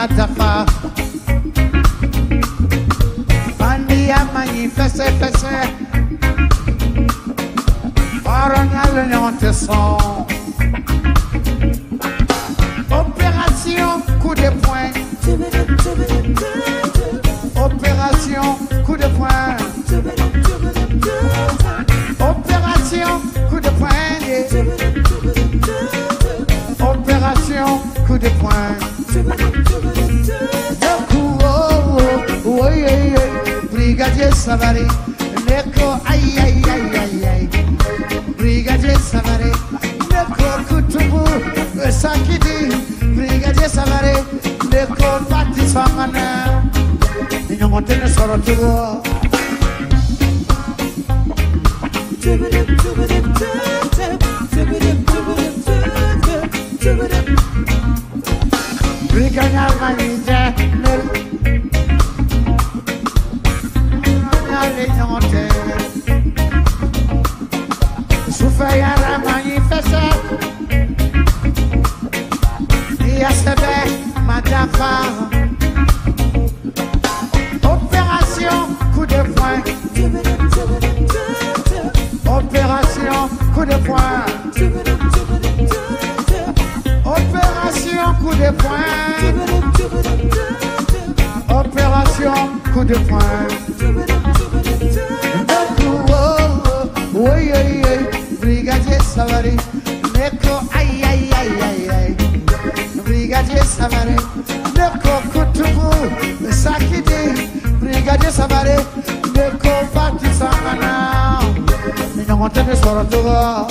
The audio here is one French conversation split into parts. matter far. Bandi amayi fese fese. Barangal nyante son. Opération coup de poing. Opération coup de poing. Opération coup de poing. Opération coup de poing. Neko, oh, oh, oh, yeah, yeah. Brigadier Sabari. Neko, aïe, aïe, aïe, aïe, aïe. Brigadier Sabari. Neko, coup de poing. Ça qui dit. Brigadier Sabari. Neko, parti sa manœuvre. Ils ont monté le sort de l'eau. Opération coup de poing. Opération coup de poing. Opération coup de poing. Opération coup de poing. Oui, oui, oui. Brigadier Sabari. Neko, aïe, aïe, aïe, aïe, aïe. Brigadier Sabari. Neko, kutubu, sakidi. Brigadier Sabari, Neko, parti sangana. Ils ont monté le sort de l'eau.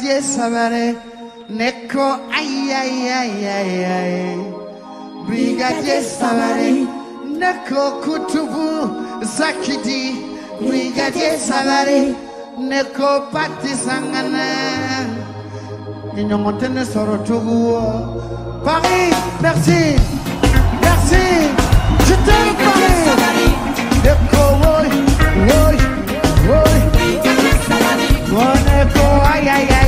Brigadier Sabari, Neko, aïe aïe aïe aïe aïe. Brigadier Sabari, Neko kutubu zakidi. Brigadier Sabari, Neko pati sangana. Inyongotene sorotugu. Paris, merci, merci. Je t'aime Paris. Neko woy, woy, woy. Neko, aïe aïe aïe.